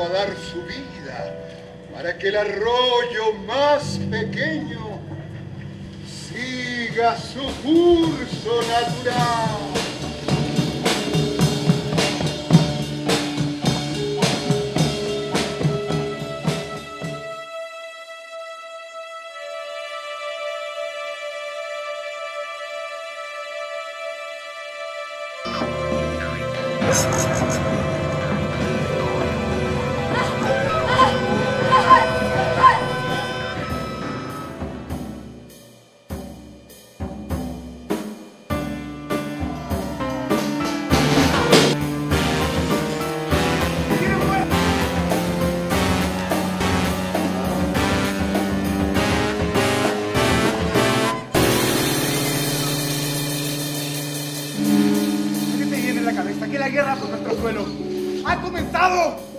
dispuesto a dar su vida para que el arroyo más pequeño siga su curso natural. La guerra por nuestro suelo ha comenzado.